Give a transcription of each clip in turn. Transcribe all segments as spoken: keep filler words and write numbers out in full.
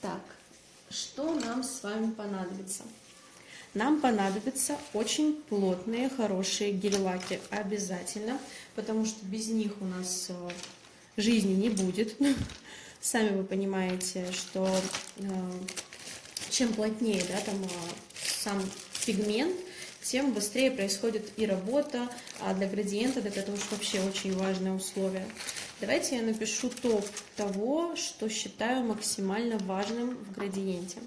Так, что нам с вами понадобится? Нам понадобятся очень плотные, хорошие гель-лаки обязательно, потому что без них у нас жизни не будет. Сами вы понимаете, что чем плотнее, да, там сам пигмент, тем быстрее происходит и работа, а для градиента это уж вообще очень важное условие. Давайте я напишу топ того, что считаю максимально важным в градиенте.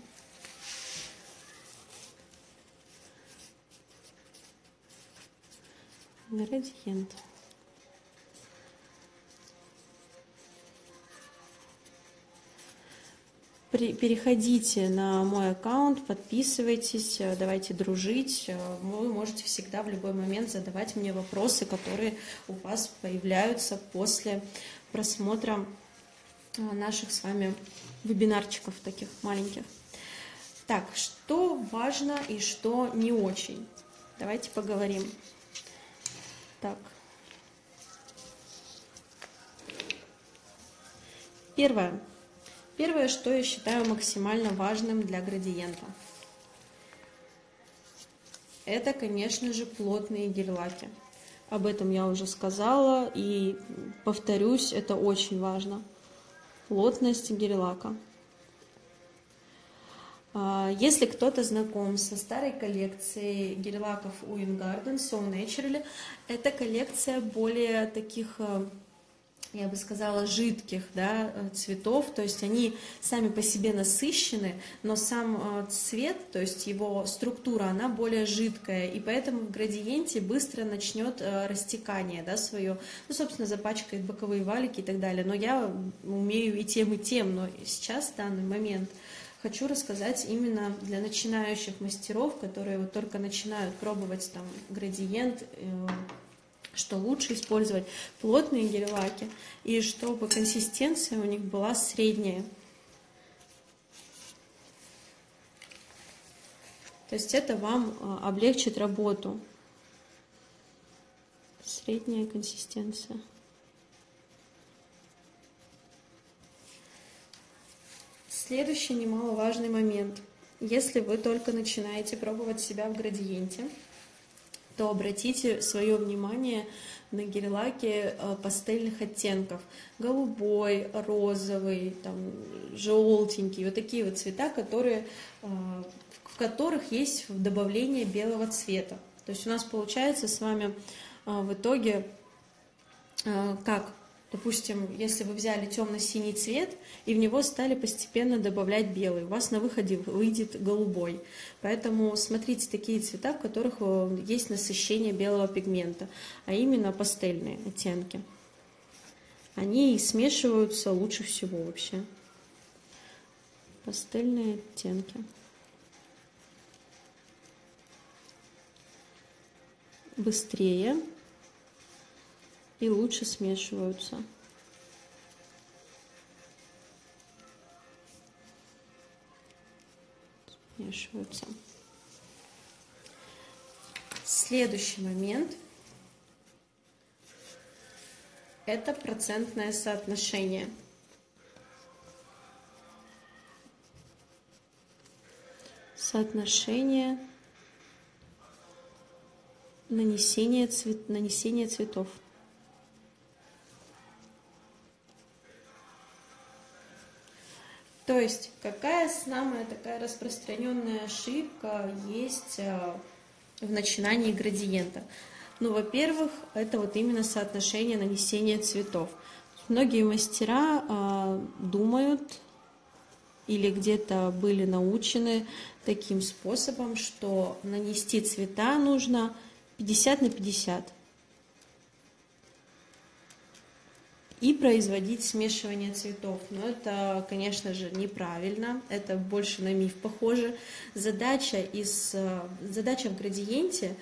Градиент. Переходите на мой аккаунт, подписывайтесь, давайте дружить. Вы можете всегда в любой момент задавать мне вопросы, которые у вас появляются после просмотра наших с вами вебинарчиков таких маленьких. Так, что важно и что не очень? Давайте поговорим. Так. Первое. Первое, что я считаю максимально важным для градиента, это, конечно же, плотные гель-лаки. Об этом я уже сказала и повторюсь, это очень важно. Плотность гель-лака. Если кто-то знаком со старой коллекцией гель-лаков Уингарден, Soul Naturally, эта коллекция более таких, я бы сказала, жидких, да, цветов, то есть они сами по себе насыщены, но сам цвет, то есть его структура, она более жидкая, и поэтому в градиенте быстро начнет растекание, да, свое, ну, собственно, запачкает боковые валики и так далее, но я умею и тем, и тем, но сейчас, в данный момент, хочу рассказать именно для начинающих мастеров, которые вот только начинают пробовать там градиент, что лучше использовать плотные гель-лаки и чтобы консистенция у них была средняя. То есть это вам облегчит работу. Средняя консистенция. Следующий немаловажный момент. Если вы только начинаете пробовать себя в градиенте, то обратите свое внимание на гель-лаки пастельных оттенков. Голубой, розовый, там, желтенький. Вот такие вот цвета, которые, в которых есть добавление белого цвета. То есть у нас получается с вами в итоге как? Допустим, если вы взяли темно-синий цвет и в него стали постепенно добавлять белый, у вас на выходе выйдет голубой. Поэтому смотрите такие цвета, в которых есть насыщение белого пигмента, а именно пастельные оттенки. Они смешиваются лучше всего вообще. Пастельные оттенки. Быстрее. И лучше смешиваются. Смешиваются. Следующий момент – это процентное соотношение. Соотношение нанесения, цвет... нанесения цветов. То есть какая самая такая распространенная ошибка есть в начинании градиента? Ну, во-первых, это вот именно соотношение нанесения цветов. Многие мастера а, думают или где-то были научены таким способом, что нанести цвета нужно пятьдесят на пятьдесят и производить смешивание цветов. Но это, конечно же, неправильно, это больше на миф похоже. Задача, из, задача в градиенте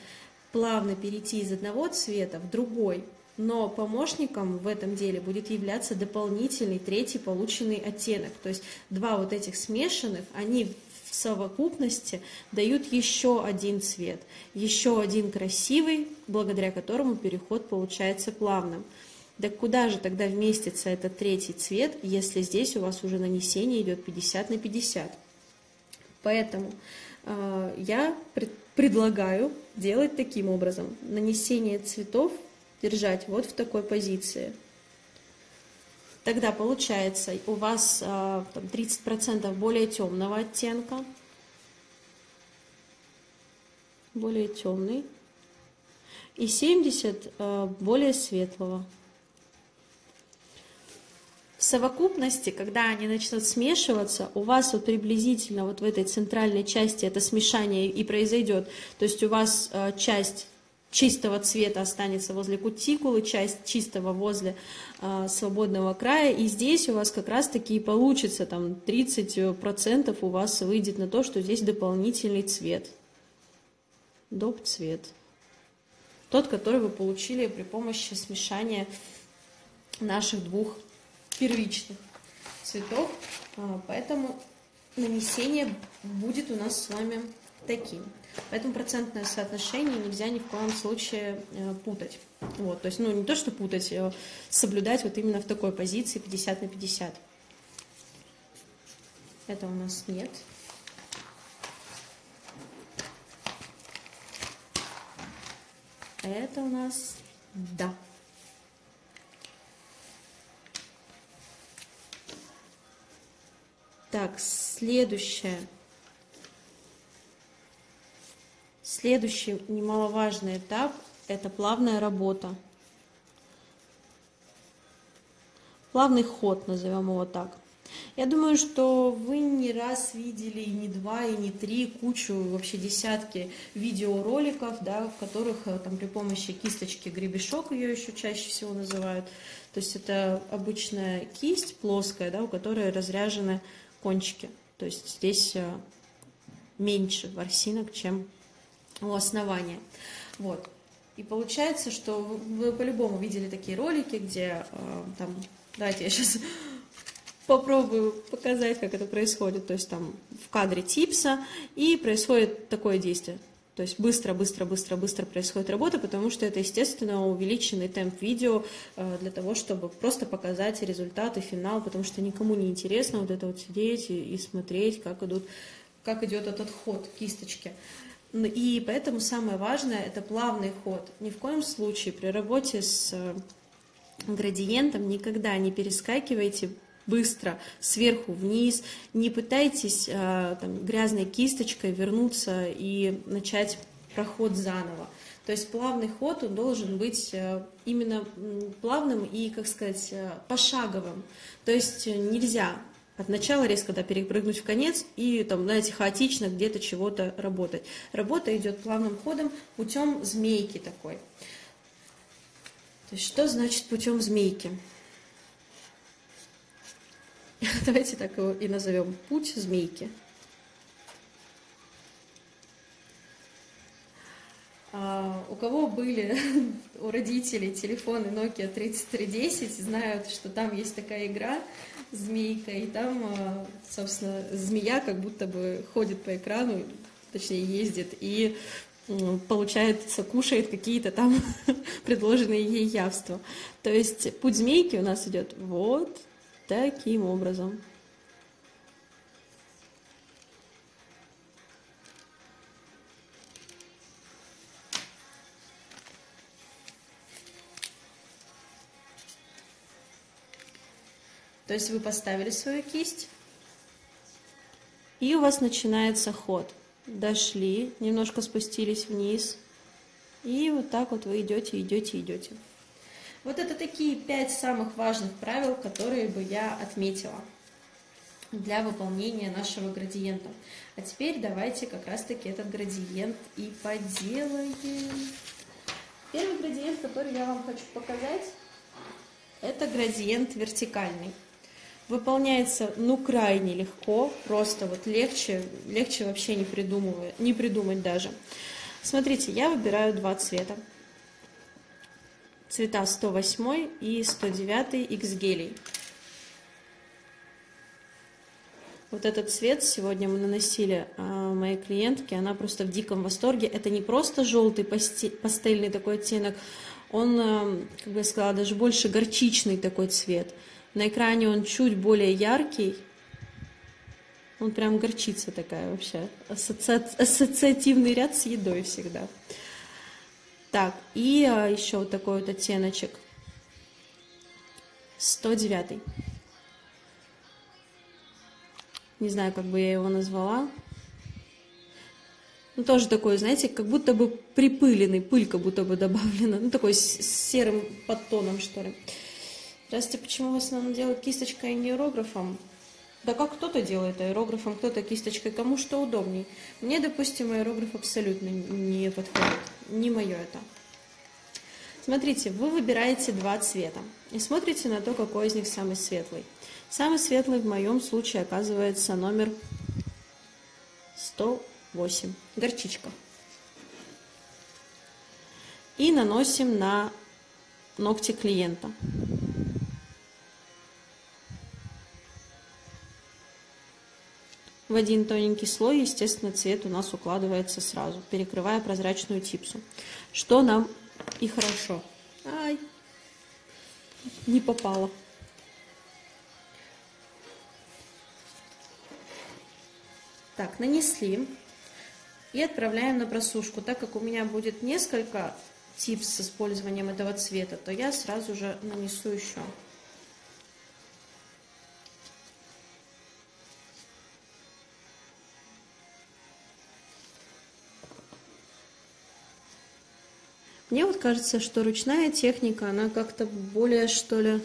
плавно перейти из одного цвета в другой, но помощником в этом деле будет являться дополнительный третий полученный оттенок. То есть два вот этих смешанных, они в совокупности дают еще один цвет, еще один красивый, благодаря которому переход получается плавным. Да куда же тогда вместится этот третий цвет, если здесь у вас уже нанесение идет пятьдесят на пятьдесят? Поэтому э, я пред, предлагаю делать таким образом. Нанесение цветов держать вот в такой позиции. Тогда получается у вас э, там тридцать процентов более темного оттенка. Более темный. И семьдесят процентов э, более светлого. В совокупности, когда они начнут смешиваться, у вас вот приблизительно вот в этой центральной части это смешание и произойдет. То есть у вас э, часть чистого цвета останется возле кутикулы, часть чистого возле э, свободного края. И здесь у вас как раз-таки и получится, там тридцать процентов у вас выйдет на то, что здесь дополнительный цвет. Доп. Цвет. Тот, который вы получили при помощи смешания наших двух цветов. Первичных цветов, поэтому нанесение будет у нас с вами таким. Поэтому процентное соотношение нельзя ни в коем случае путать. Вот, то есть, ну, не то, что путать, а соблюдать вот именно в такой позиции пятьдесят на пятьдесят. Это у нас нет. Это у нас да. Так, следующее. Следующий немаловажный этап – это плавная работа. Плавный ход, назовем его так. Я думаю, что вы не раз видели и не два, и не три, кучу, вообще десятки видеороликов, да, в которых там, при помощи кисточки гребешок, ее еще чаще всего называют. То есть это обычная кисть плоская, да, у которой разряжены кончики, то есть здесь меньше ворсинок, чем у основания. Вот. И получается, что вы, вы по-любому видели такие ролики, где э, там, давайте я сейчас попробую показать, как это происходит, то есть там в кадре типса, и происходит такое действие. То есть быстро-быстро-быстро-быстро происходит работа, потому что это, естественно, увеличенный темп видео для того, чтобы просто показать результаты, финал, потому что никому не интересно вот это вот сидеть и смотреть, как, идут, как идет этот ход кисточки. И поэтому самое важное – это плавный ход. Ни в коем случае при работе с градиентом никогда не перескакивайте быстро сверху вниз, не пытайтесь там, грязной кисточкой вернуться и начать проход заново. То есть плавный ход он должен быть именно плавным и, как сказать, пошаговым. То есть нельзя от начала резко да, перепрыгнуть в конец и, там, знаете, хаотично где-то чего-то работать. Работа идет плавным ходом путем змейки такой. То есть что значит путем змейки? Давайте так его и назовем. Путь змейки. А, у кого были у родителей телефоны Nokia тридцать три десять, знают, что там есть такая игра «Змейка», и там, собственно, змея как будто бы ходит по экрану, точнее ездит, и получается, кушает какие-то там предложенные ей явства. То есть путь змейки у нас идет вот таким образом. То есть вы поставили свою кисть, и у вас начинается ход. Дошли, немножко спустились вниз, и вот так вот вы идете, идете, идете. Вот это такие пять самых важных правил, которые бы я отметила для выполнения нашего градиента. А теперь давайте как раз-таки этот градиент и поделаем. Первый градиент, который я вам хочу показать, это градиент вертикальный. Выполняется, ну, крайне легко, просто вот легче, легче вообще не придумывать, не придумать даже. Смотрите, я выбираю два цвета. Цвета сто восемь и сто девять X-гелей. Вот этот цвет сегодня мы наносили моей клиентке. Она просто в диком восторге. Это не просто желтый пастельный такой оттенок. Он, как бы я сказала, даже больше горчичный такой цвет. На экране он чуть более яркий. Он прям горчица такая вообще. Ассоци... Ассоциативный ряд с едой всегда. Так, и еще вот такой вот оттеночек. сто девятый. Не знаю, как бы я его назвала. Ну, тоже такой, знаете, как будто бы припыленный, пыль как будто бы добавлена. Ну, такой с серым подтоном, что ли. Здравствуйте, почему в основном делают кисточкой, а не аэрографом? Да как кто-то делает аэрографом, кто-то кисточкой, кому что удобней. Мне, допустим, аэрограф абсолютно не подходит. Не мое это. Смотрите, вы выбираете два цвета и смотрите на то, какой из них самый светлый. Самый светлый в моем случае оказывается номер сто восемь. Горчичка. И наносим на ногти клиента. В один тоненький слой, естественно, цвет у нас укладывается сразу, перекрывая прозрачную типсу. Что нам и хорошо. Ай, не попало. Так, нанесли и отправляем на просушку. Так как у меня будет несколько типс с использованием этого цвета, то я сразу же нанесу еще. Мне вот кажется, что ручная техника, она как-то более, что ли,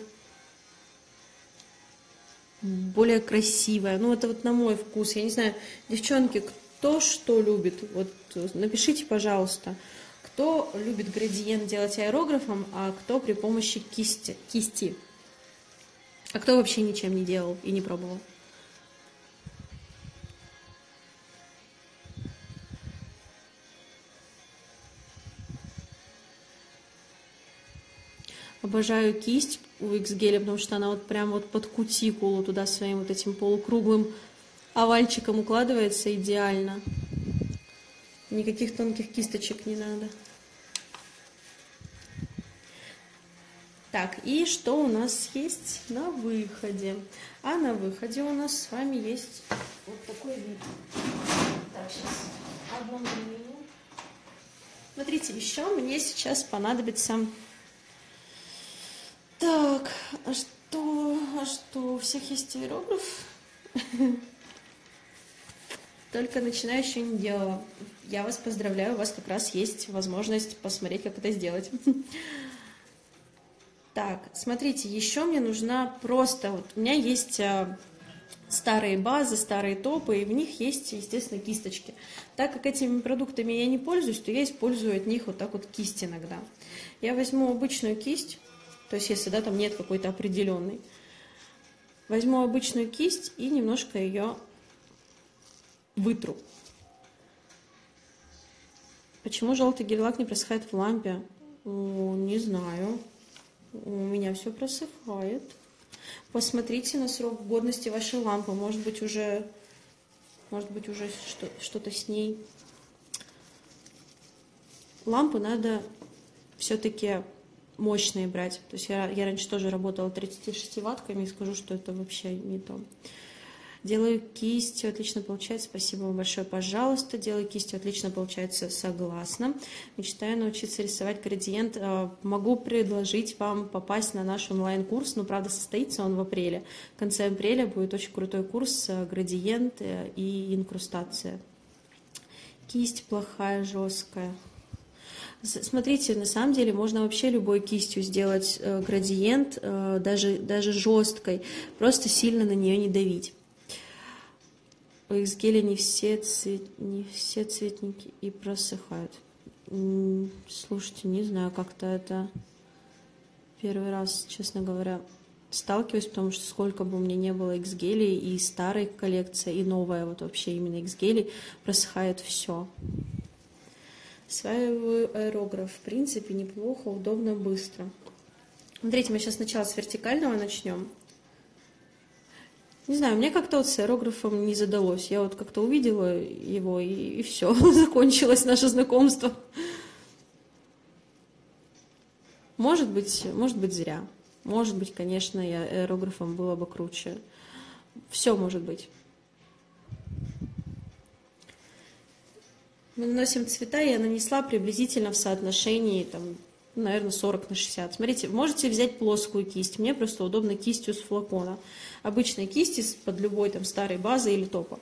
более красивая. Ну, это вот на мой вкус. Я не знаю, девчонки, кто что любит, вот напишите, пожалуйста, кто любит градиент делать аэрографом, а кто при помощи кисти, кисти. А кто вообще ничем не делал и не пробовал. Обожаю кисть у X-геля, потому что она вот прям вот под кутикулу туда своим вот этим полукруглым овальчиком укладывается идеально. Никаких тонких кисточек не надо. Так, и что у нас есть на выходе? А на выходе у нас с вами есть вот такой вид. Так, сейчас одну минуту. Смотрите, еще мне сейчас понадобится... Так, а что, а что, у всех есть аэрограф? Только начинающий не делала. Я вас поздравляю, у вас как раз есть возможность посмотреть, как это сделать. Так, смотрите, еще мне нужна просто... Вот у меня есть старые базы, старые топы, и в них есть, естественно, кисточки. Так как этими продуктами я не пользуюсь, то я использую от них вот так вот кисть иногда. Я возьму обычную кисть. То есть, если да, там нет какой-то определенной. Возьму обычную кисть и немножко ее вытру. Почему желтый гель-лак не просыхает в лампе? О, не знаю. У меня все просыхает. Посмотрите на срок годности вашей лампы. Может быть, уже, может быть, уже что-то с ней. Лампу надо все-таки... мощные брать. То есть я, я раньше тоже работала тридцатишестиваттными и скажу, что это вообще не то. Делаю кистью, отлично получается. Спасибо вам большое, пожалуйста. Делаю кистью, отлично получается. Согласна. Мечтаю научиться рисовать градиент. Могу предложить вам попасть на наш онлайн-курс, но, правда, состоится он в апреле. В конце апреля будет очень крутой курс «Градиент и инкрустация». Кисть плохая, жесткая. Смотрите, на самом деле можно вообще любой кистью сделать градиент, даже, даже жесткой, просто сильно на нее не давить. У X-геля не все, цвет, не все цветники и просыхают. Слушайте, не знаю, как-то это первый раз, честно говоря, сталкиваюсь, потому что сколько бы у меня не было X-гелей, и старой коллекции, и новая, вот вообще именно X-гелей, просыхает все. Осваиваю аэрограф. В принципе, неплохо, удобно, быстро. Смотрите, мы сейчас сначала с вертикального начнем. Не знаю, мне как-то вот с аэрографом не задалось. Я вот как-то увидела его, и, и все, закончилось наше знакомство. Может быть, может быть зря. Может быть, конечно, я аэрографом было бы круче. Все может быть. Мы наносим цвета, я нанесла приблизительно в соотношении, там, наверное, сорок на шестьдесят. Смотрите, можете взять плоскую кисть. Мне просто удобно кистью с флакона. Обычной кисти под любой там старой базой или топа.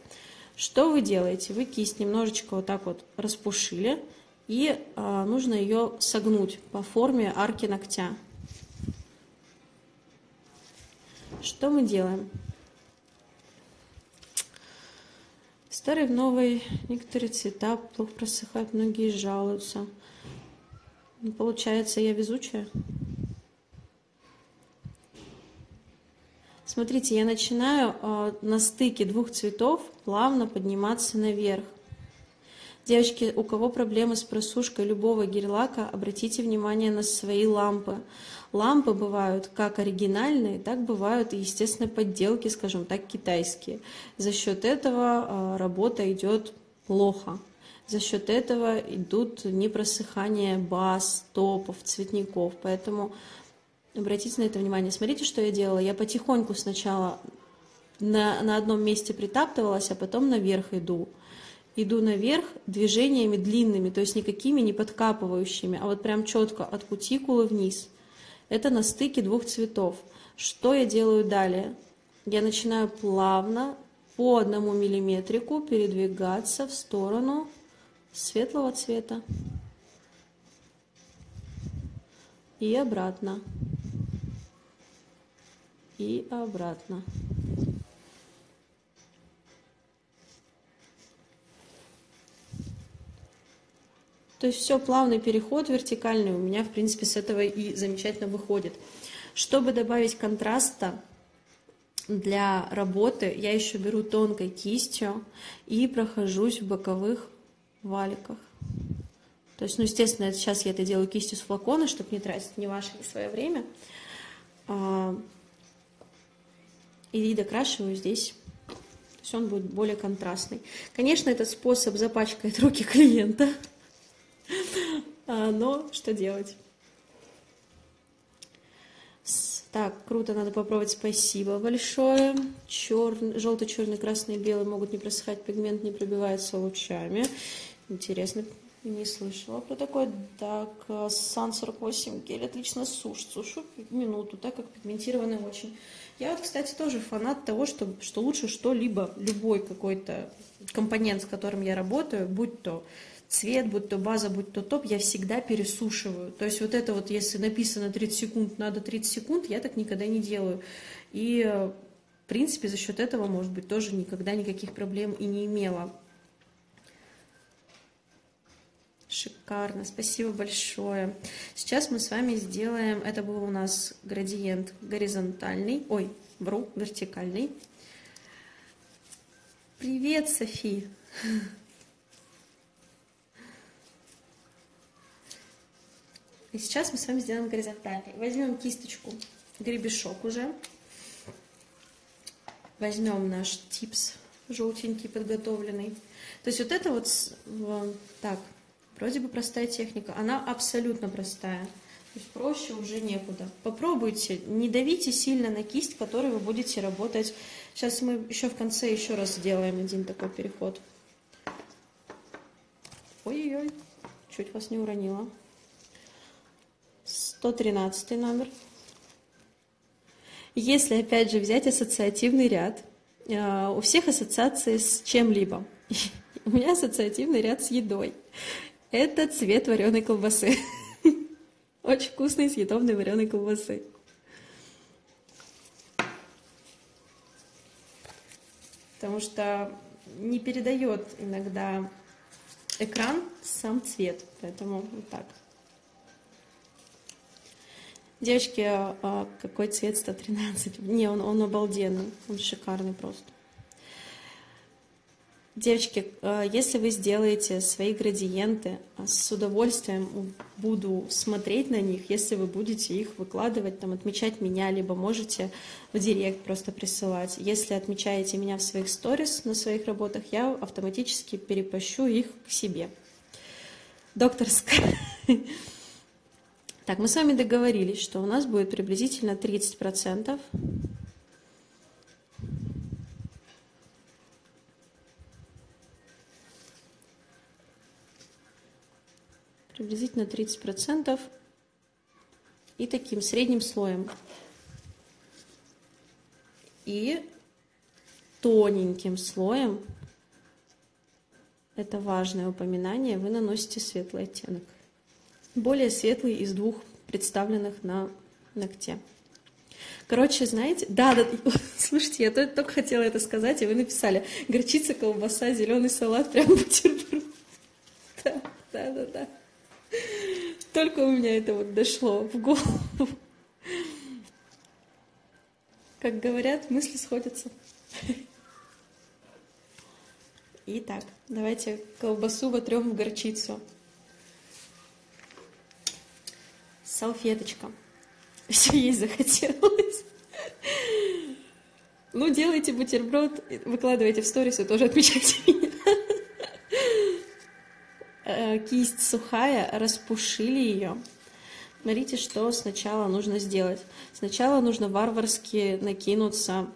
Что вы делаете? Вы кисть немножечко вот так вот распушили. И а, нужно ее согнуть по форме арки ногтя. Что мы делаем? Старый в новый. Некоторые цвета плохо просыхают, многие жалуются. Получается, я везучая. Смотрите, я начинаю э, на стыке двух цветов плавно подниматься наверх. Девочки, у кого проблемы с просушкой любого гель-лака, обратите внимание на свои лампы. Лампы бывают как оригинальные, так бывают и, естественно, подделки, скажем так, китайские. За счет этого работа идет плохо. За счет этого идут непросыхания баз, топов, цветников. Поэтому обратите на это внимание. Смотрите, что я делала. Я потихоньку сначала на, на одном месте притаптывалась, а потом наверх иду. Иду наверх движениями длинными, то есть никакими не подкапывающими, а вот прям четко от кутикулы вниз. Это на стыке двух цветов. Что я делаю далее? Я начинаю плавно по одному миллиметрику передвигаться в сторону светлого цвета. И обратно. И обратно. То есть все, плавный переход вертикальный у меня, в принципе, с этого и замечательно выходит. Чтобы добавить контраста для работы, я еще беру тонкой кистью и прохожусь в боковых валиках. То есть, ну, естественно, сейчас я это делаю кистью с флакона, чтобы не тратить ни ваше, ни свое время. И докрашиваю здесь. То есть он будет более контрастный. Конечно, этот способ запачкает руки клиента. Но что делать? Так, круто, надо попробовать. Спасибо большое. Черный, желтый, черный, красный и белый могут не просыхать, пигмент не пробивается лучами. Интересно, не слышала про такое. Так, сан сорок восемь гель отлично сушит. Сушу минуту, так как пигментированный очень. Я вот, кстати, тоже фанат того, что, что лучше что-либо, любой какой-то компонент, с которым я работаю, будь то цвет, будь то база, будь то топ, я всегда пересушиваю. То есть вот это вот, если написано тридцать секунд, надо тридцать секунд, я так никогда не делаю. И, в принципе, за счет этого, может быть, тоже никогда никаких проблем и не имела. Шикарно, спасибо большое. Сейчас мы с вами сделаем, это был у нас градиент горизонтальный, ой, вру, вертикальный. Привет, Софи! И сейчас мы с вами сделаем горизонтальный. Возьмем кисточку, гребешок уже. Возьмем наш типс желтенький, подготовленный. То есть вот это вот, вот так, вроде бы простая техника. Она абсолютно простая. То есть проще уже некуда. Попробуйте, не давите сильно на кисть, которой вы будете работать. Сейчас мы еще в конце еще раз сделаем один такой переход. Ой-ой-ой, чуть вас не уронила. сто тринадцатый номер. Если, опять же, взять ассоциативный ряд, у всех ассоциации с чем-либо. У меня ассоциативный ряд с едой. Это цвет вареной колбасы. Очень вкусной съедобной вареной колбасы. Потому что не передает иногда экран сам цвет. Поэтому вот так. Девочки, а какой цвет сто тринадцать? Не, он, он обалденный, он шикарный просто. Девочки, если вы сделаете свои градиенты, с удовольствием буду смотреть на них, если вы будете их выкладывать, там, отмечать меня, либо можете в директ просто присылать. Если отмечаете меня в своих сторис на своих работах, я автоматически перепощу их к себе. Докторская... Так, мы с вами договорились, что у нас будет приблизительно тридцать процентов. Приблизительно тридцать процентов. И таким средним слоем. И тоненьким слоем, это важное упоминание, вы наносите светлый оттенок. Более светлый из двух представленных на ногте. Короче, знаете, да, да, слушайте, я только хотела это сказать, и вы написали: горчица, колбаса, зеленый салат, прям бутерброд. Да, да, да, да. Только у меня это вот дошло в голову. Как говорят, мысли сходятся. Итак, давайте колбасу вотрем в горчицу. Салфеточка. Все есть захотелось. Ну, делайте бутерброд, выкладывайте в сторис и тоже отмечайте меня. Кисть сухая, распушили ее. Смотрите, что сначала нужно сделать. Сначала нужно варварски накинуться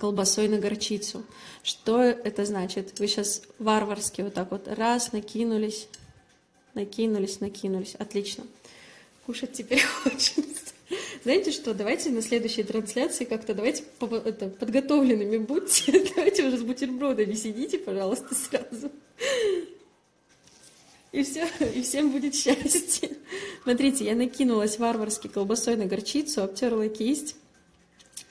колбасой на горчицу. Что это значит? Вы сейчас варварски вот так вот раз, накинулись, накинулись, накинулись. Отлично. Кушать теперь хочется. Знаете что, давайте на следующей трансляции как-то давайте это, подготовленными будьте. Давайте уже с бутербродами сидите, пожалуйста, сразу. И, все, и всем будет счастье. Смотрите, я накинулась варварски колбасой на горчицу, обтерла кисть.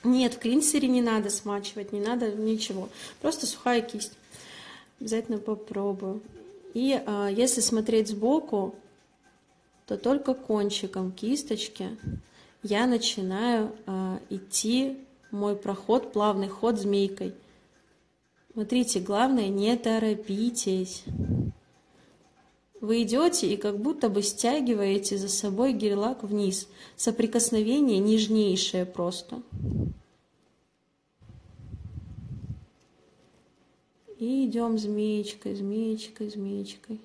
Нет, в клинсере не надо смачивать, не надо ничего. Просто сухая кисть. Обязательно попробую. И а, если смотреть сбоку, то только кончиком кисточки я начинаю а, идти мой проход, плавный ход змейкой. Смотрите, главное, не торопитесь. Вы идете и как будто бы стягиваете за собой гель-лак вниз. Соприкосновение нежнейшее просто. И идем змеечкой, змеечкой, змеечкой.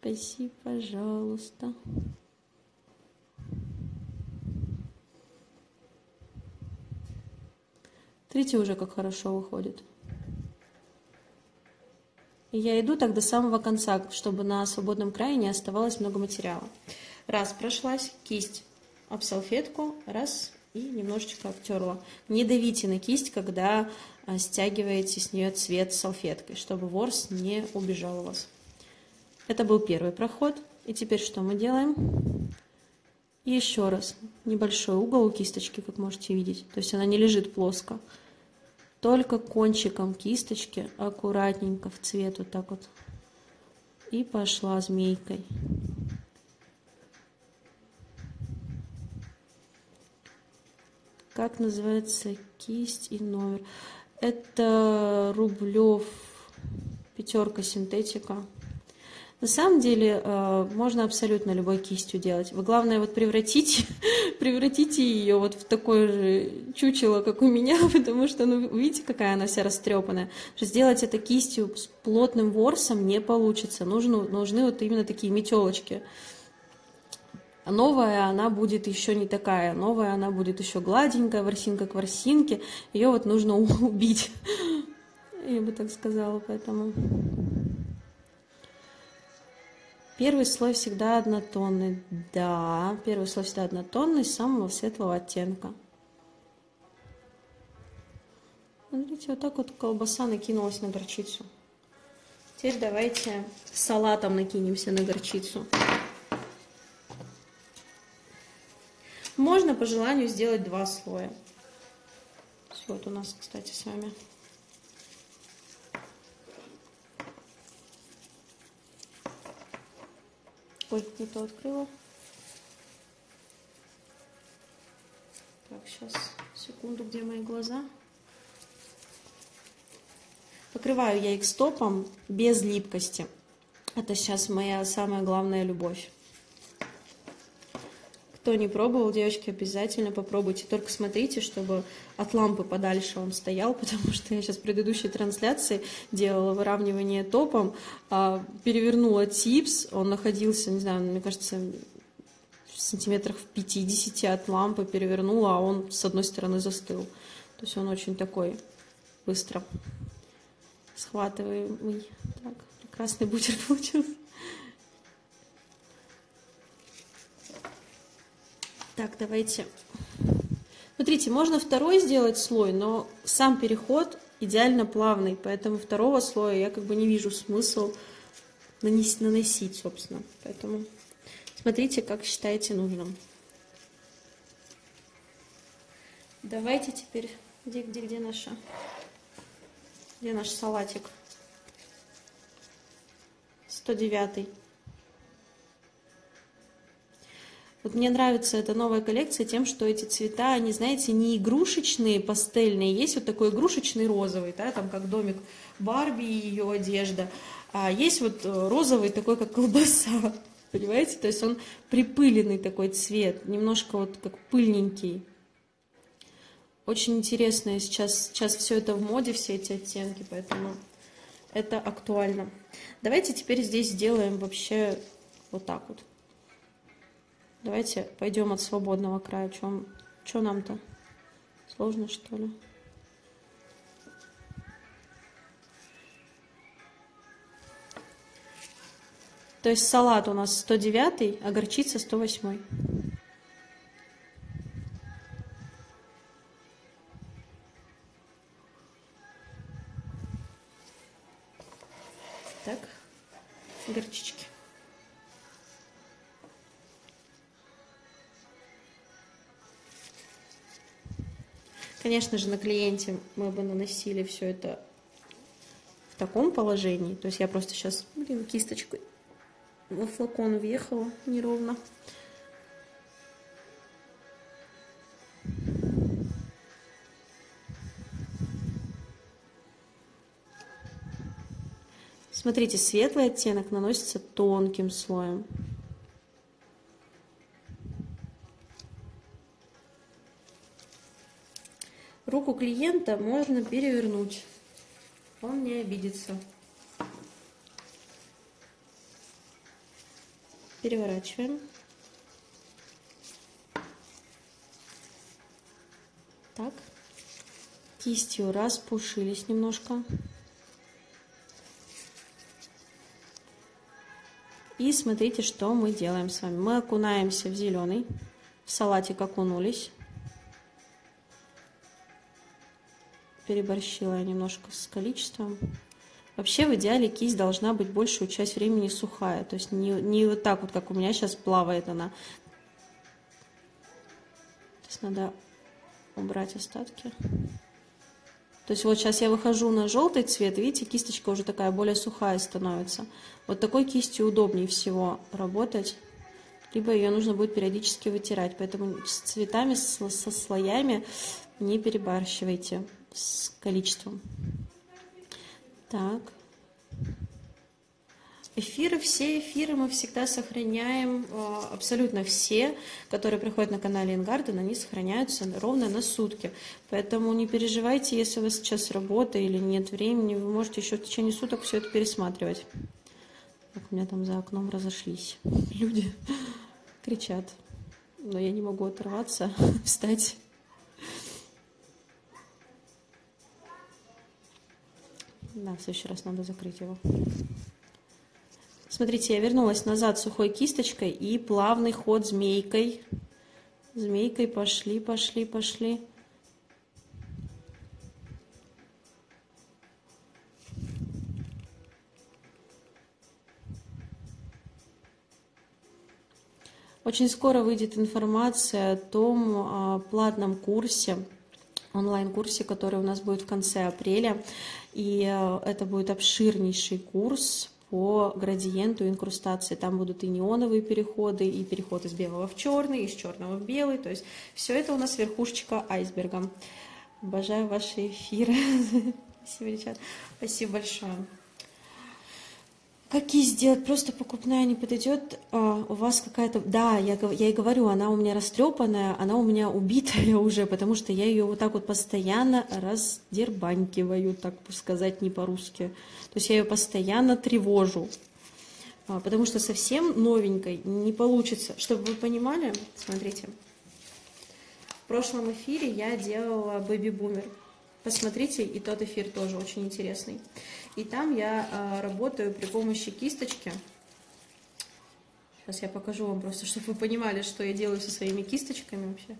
Спаси, пожалуйста. Смотрите уже, как хорошо выходит. И я иду так до самого конца, чтобы на свободном крае не оставалось много материала. Раз, прошлась кисть об салфетку, раз, и немножечко обтерла. Не давите на кисть, когда стягиваете с нее цвет салфеткой, чтобы ворс не убежал у вас. Это был первый проход. И теперь что мы делаем? Еще раз. Небольшой угол у кисточки, как можете видеть. То есть она не лежит плоско. Только кончиком кисточки аккуратненько в цвет вот так вот. И пошла змейкой. Как называется кисть и номер? Это Рублев пятерка синтетика. На самом деле можно абсолютно любой кистью делать. Вы главное вот превратите, превратите ее вот в такое же чучело, как у меня, потому что, ну, видите, какая она вся растрепанная. Сделать это кистью с плотным ворсом не получится. Нужны, нужны вот именно такие метелочки. Новая она будет еще не такая. Новая она будет еще гладенькая, ворсинка к ворсинке. Ее вот нужно убить. Я бы так сказала, поэтому... Первый слой всегда однотонный. Да, первый слой всегда однотонный, самого светлого оттенка. Смотрите, вот так вот колбаса накинулась на горчицу. Теперь давайте салатом накинемся на горчицу. Можно по желанию сделать два слоя. Вот у нас, кстати, с вами... Ой, не то открыла. Так, сейчас, секунду, где мои глаза? Покрываю я их стопом без липкости. Это сейчас моя самая главная любовь. Кто не пробовал, девочки, обязательно попробуйте. Только смотрите, чтобы от лампы подальше он стоял, потому что я сейчас в предыдущей трансляции делала выравнивание топом, перевернула типс, он находился, не знаю, мне кажется, в сантиметрах в пятидесяти от лампы, перевернула, а он с одной стороны застыл. То есть он очень такой быстро схватываемый. Так, прекрасный бутер получился. Так, давайте. Смотрите, можно второй сделать слой, но сам переход идеально плавный, поэтому второго слоя я как бы не вижу смысл нанести, наносить, собственно. Поэтому смотрите, как считаете нужным. Давайте теперь, где, где, где наша, где наш салатик? сто девятый. Вот мне нравится эта новая коллекция тем, что эти цвета, они, знаете, не игрушечные, пастельные. Есть вот такой игрушечный розовый, да, там как домик Барби и ее одежда. А есть вот розовый такой, как колбаса, понимаете? То есть он припыленный такой цвет, немножко вот как пыльненький. Очень интересно, сейчас, сейчас все это в моде, все эти оттенки, поэтому это актуально. Давайте теперь здесь сделаем вообще вот так вот. Давайте пойдем от свободного края. Чем, что нам-то? Сложно, что ли? То есть салат у нас сто девятый, а горчица сто восьмой. Так, горчички. Конечно же, на клиенте мы бы наносили все это в таком положении. То есть я просто сейчас, блин, кисточкой во флакон въехала неровно. Смотрите, светлый оттенок наносится тонким слоем. Руку клиента можно перевернуть, он не обидится. Переворачиваем. Так, кистью распушились немножко. И смотрите, что мы делаем с вами. Мы окунаемся в зеленый, в салатик окунулись. Переборщила я немножко с количеством. Вообще в идеале кисть должна быть большую часть времени сухая. То есть не, не вот так вот, как у меня сейчас плавает она. Сейчас надо убрать остатки. То есть вот сейчас я выхожу на желтый цвет. Видите, кисточка уже такая более сухая становится. Вот такой кистью удобнее всего работать. Либо ее нужно будет периодически вытирать. Поэтому с цветами, со, со слоями не перебарщивайте с количеством. Так. Эфиры, все эфиры мы всегда сохраняем, абсолютно все, которые приходят на канале InGarden, они сохраняются ровно на сутки. Поэтому не переживайте, если у вас сейчас работа или нет времени, вы можете еще в течение суток все это пересматривать. Так, у меня там за окном разошлись люди, кричат, но я не могу оторваться, встать. Да, в следующий раз надо закрыть его. Смотрите, я вернулась назад сухой кисточкой и плавный ход змейкой. Змейкой пошли, пошли, пошли. Очень скоро выйдет информация о том о платном курсе, онлайн-курсе, который у нас будет в конце апреля. И это будет обширнейший курс по градиенту инкрустации. Там будут и неоновые переходы, и переход из белого в черный, из черного в белый. То есть все это у нас верхушечка айсберга. Обожаю ваши эфиры. Спасибо большое. Какие сделать? Просто покупная не подойдет. А, у вас какая-то... Да, я, я и говорю, она у меня растрепанная, она у меня убитая уже, потому что я ее вот так вот постоянно раздербанькиваю, так сказать, не по-русски. То есть я ее постоянно тревожу, а, потому что совсем новенькой не получится. Чтобы вы понимали, смотрите, в прошлом эфире я делала бэби-бумер. Посмотрите, и тот эфир тоже очень интересный. И там я а, работаю при помощи кисточки. Сейчас я покажу вам просто, чтобы вы понимали, что я делаю со своими кисточками вообще.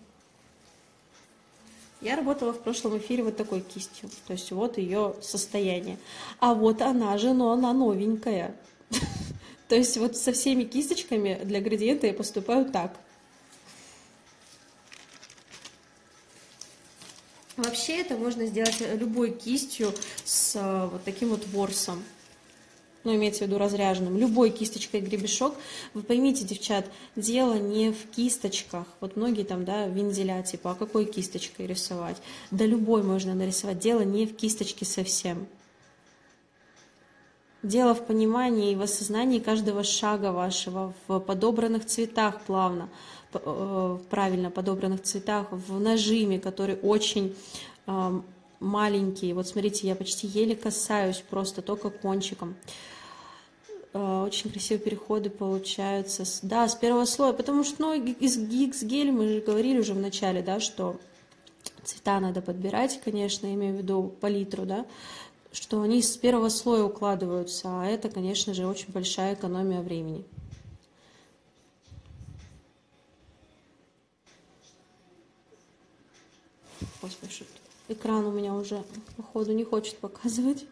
Я работала в прошлом эфире вот такой кистью. То есть вот ее состояние. А вот она же, но она новенькая. То есть вот со всеми кисточками для градиента я поступаю так. Вообще это можно сделать любой кистью с вот таким вот ворсом, ну, имеется в виду разряженным, любой кисточкой гребешок. Вы поймите, девчат, дело не в кисточках, вот многие там, да, вензеля, типа, а какой кисточкой рисовать? Да любой можно нарисовать, дело не в кисточке совсем. Дело в понимании и в осознании каждого шага вашего, в подобранных цветах плавно, правильно подобранных цветах, в нажиме, который очень э, маленький. Вот смотрите, я почти еле касаюсь, просто только кончиком. Э, очень красивые переходы получаются. Да, с первого слоя, потому что, ну, из X-гель мы же говорили уже в начале, да, что цвета надо подбирать, конечно, имею в виду палитру, да, что они с первого слоя укладываются, а это, конечно же, очень большая экономия времени. Господи, экран у меня уже, походу, не хочет показывать.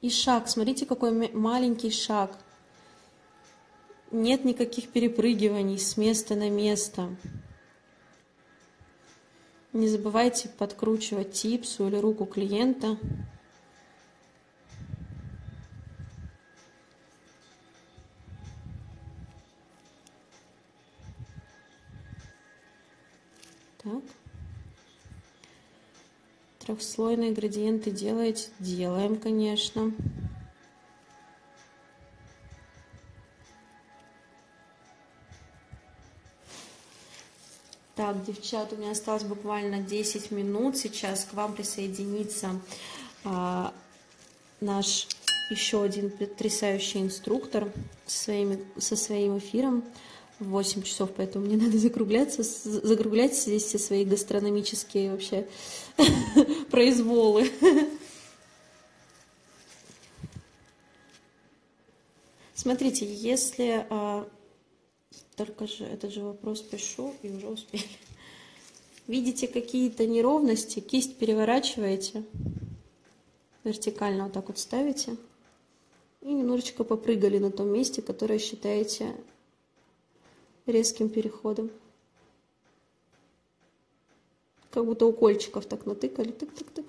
И шаг, смотрите, какой маленький шаг. Нет никаких перепрыгиваний с места на место. Не забывайте подкручивать типсу или руку клиента. Так. Трехслойные градиенты делаете? Делаем, конечно. Так, девчат, у меня осталось буквально десять минут. Сейчас к вам присоединится а, наш еще один потрясающий инструктор со, своими, со своим эфиром в восемь часов, поэтому мне надо закругляться, закруглять здесь все свои гастрономические вообще произволы. Смотрите, если... Только же этот же вопрос пишу и уже успели. Видите какие-то неровности? Кисть переворачиваете, вертикально вот так вот ставите и немножечко попрыгали на том месте, которое считаете резким переходом. Как будто укольчиков так натыкали, тык-тык-тык.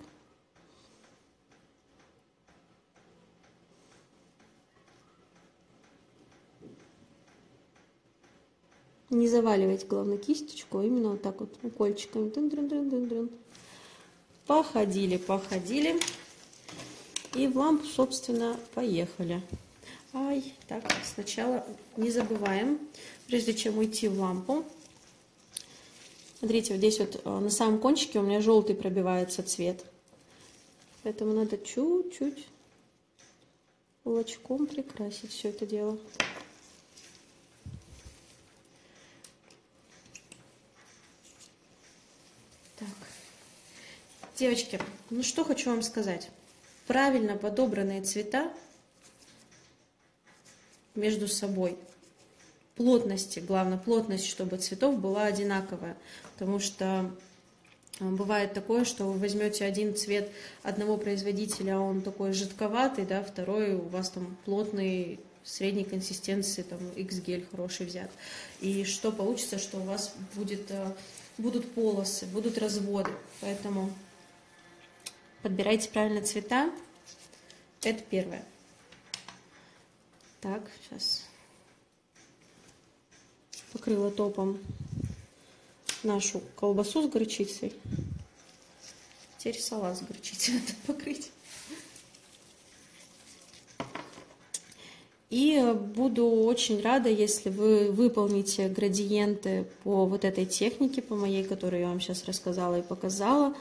Не заваливайте, главное, кисточку, именно вот так вот укольчиками. Дын-дын-дын-дын-дын. Походили, походили. И в лампу, собственно, поехали. Ай, так, сначала не забываем, прежде чем уйти в лампу. Смотрите, вот здесь вот на самом кончике у меня желтый пробивается цвет. Поэтому надо чуть-чуть кулачком прикрасить все это дело. Девочки, ну что хочу вам сказать. Правильно подобранные цвета между собой. Плотности, главное, плотность, чтобы цветов была одинаковая. Потому что бывает такое, что вы возьмете один цвет одного производителя, он такой жидковатый, да, второй у вас там плотный, средней консистенции, там X-гель хороший взят. И что получится, что у вас будет, будут полосы, будут разводы. Поэтому... Подбирайте правильно цвета. Это первое. Так, сейчас покрыла топом нашу колбасу с горчицей. Теперь салат с горчицей надо покрыть. И буду очень рада, если вы выполните градиенты по вот этой технике, по моей, которую я вам сейчас рассказала и показала.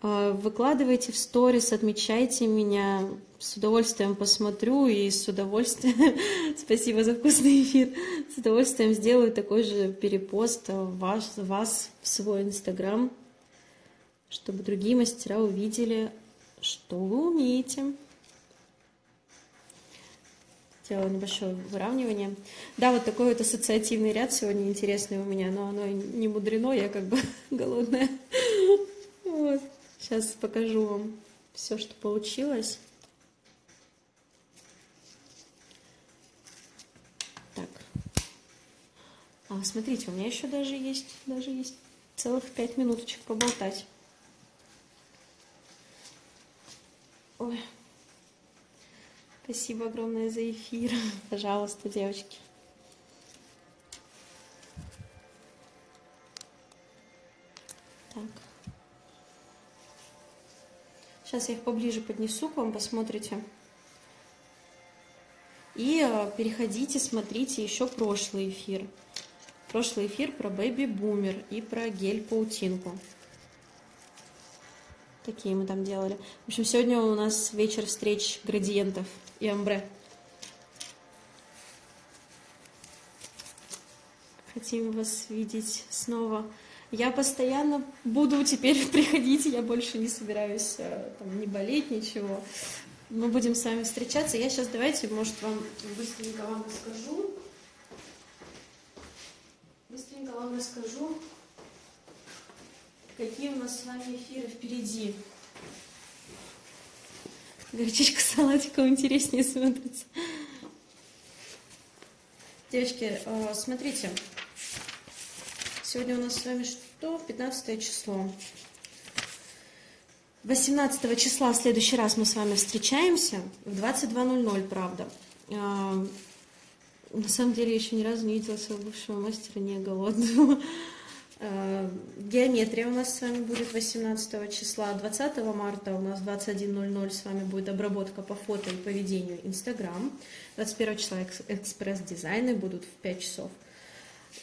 Выкладывайте в сторис, отмечайте меня, с удовольствием посмотрю и с удовольствием, спасибо за вкусный эфир, с удовольствием сделаю такой же перепост вас, вас в свой Инстаграм, чтобы другие мастера увидели, что вы умеете. Делала небольшое выравнивание. Да, вот такой вот ассоциативный ряд сегодня интересный у меня, но оно не мудрено, я как бы голодная. Вот. Сейчас покажу вам все, что получилось. Так. А, смотрите, у меня еще даже есть, даже есть целых пять минуточек поболтать. Ой. Спасибо огромное за эфир. Пожалуйста, девочки. Так. Сейчас я их поближе поднесу к вам, посмотрите. И переходите, смотрите еще прошлый эфир. Прошлый эфир про бэби-бумер и про гель-паутинку. Такие мы там делали. В общем, сегодня у нас вечер встреч градиентов и амбре. Хотим вас видеть снова. Я постоянно буду теперь приходить, я больше не собираюсь там, не болеть, ничего. Мы будем с вами встречаться. Я сейчас, давайте, может, вам быстренько вам расскажу. Быстренько вам расскажу, какие у нас с вами эфиры впереди. Горчичка с салатиком интереснее смотрится. Девочки, смотрите. Сегодня у нас с вами что? пятнадцатое число. восемнадцатого числа в следующий раз мы с вами встречаемся. В двадцать два ноль ноль, правда. А, на самом деле, я еще ни разу не видела своего бывшего мастера не голодного. А, геометрия у нас с вами будет восемнадцатого числа. двадцатого марта у нас в двадцать один ноль ноль с вами будет обработка по фото и поведению Инстаграм. двадцать первого числа экспресс-дизайны будут в пять часов.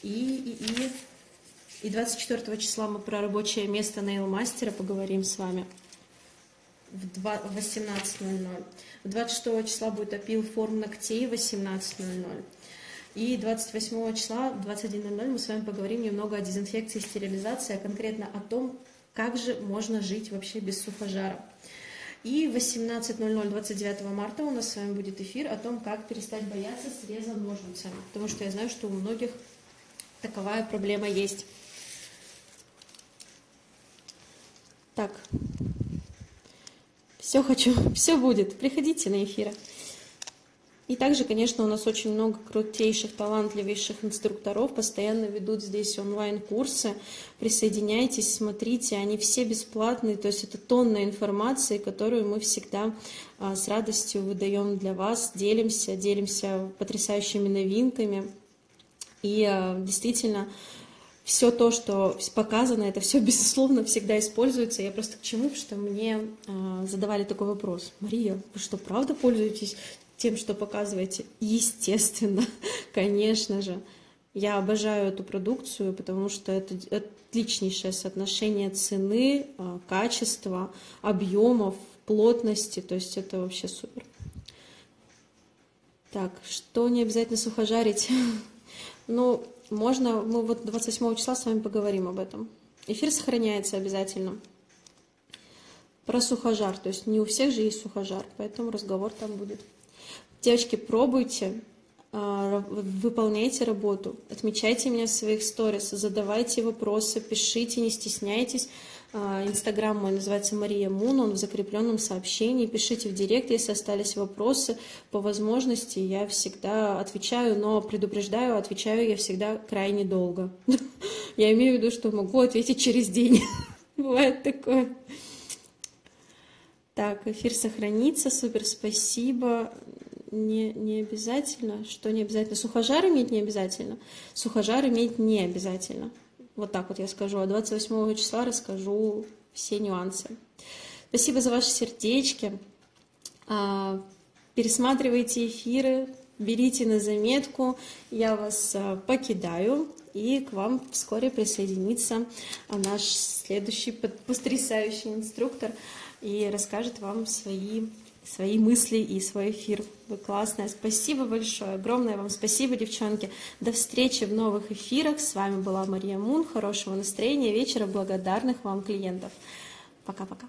И... и, и... И двадцать четвёртого числа мы про рабочее место нейл-мастера поговорим с вами в восемнадцать ноль ноль. двадцать шестого числа будет опил форм ногтей в восемнадцать ноль ноль. И двадцать восьмого числа в двадцать один ноль ноль мы с вами поговорим немного о дезинфекции и стерилизации, а конкретно о том, как же можно жить вообще без сухожара. И в восемнадцать ноль ноль двадцать девятого марта у нас с вами будет эфир о том, как перестать бояться среза ножницами. Потому что я знаю, что у многих таковая проблема есть. Так, все хочу, все будет, приходите на эфиры. И также, конечно, у нас очень много крутейших, талантливейших инструкторов, постоянно ведут здесь онлайн-курсы, присоединяйтесь, смотрите, они все бесплатные, то есть это тонна информации, которую мы всегда а, с радостью выдаем для вас, делимся, делимся потрясающими новинками, и а, действительно... Все то, что показано, это все, безусловно, всегда используется. Я просто к чему, что мне э, задавали такой вопрос. Мария, вы что, правда пользуетесь тем, что показываете? Естественно, конечно же. Я обожаю эту продукцию, потому что это отличнейшее соотношение цены, э, качества, объемов, плотности. То есть это вообще супер. Так, что не обязательно сухожарить? Ну... Можно, мы вот двадцать восьмого числа с вами поговорим об этом. Эфир сохраняется обязательно. Про сухожар, то есть не у всех же есть сухожар, поэтому разговор там будет. Девочки, пробуйте, выполняйте работу, отмечайте меня в своих сторис, задавайте вопросы, пишите, не стесняйтесь. Инстаграм мой называется Мария Мун, он в закрепленном сообщении. Пишите в директ, если остались вопросы по возможности, я всегда отвечаю, но предупреждаю, отвечаю я всегда крайне долго. Я имею в виду, что могу ответить через день. Бывает такое. Так, эфир сохранится, супер, спасибо. Не, не обязательно, что не обязательно? Сухожар иметь не обязательно? Сухожар иметь не обязательно. Вот так вот я скажу. А двадцать восьмого числа расскажу все нюансы. Спасибо за ваши сердечки. Пересматривайте эфиры, берите на заметку. Я вас покидаю. И к вам вскоре присоединится наш следующий потрясающий инструктор и расскажет вам свои, свои мысли и свой эфир. Вы классная. Спасибо большое. Огромное вам спасибо, девчонки. До встречи в новых эфирах. С вами была Мария Мун. Хорошего настроения, вечера, благодарных вам клиентов. Пока-пока.